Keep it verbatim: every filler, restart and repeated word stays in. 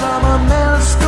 Summer melts.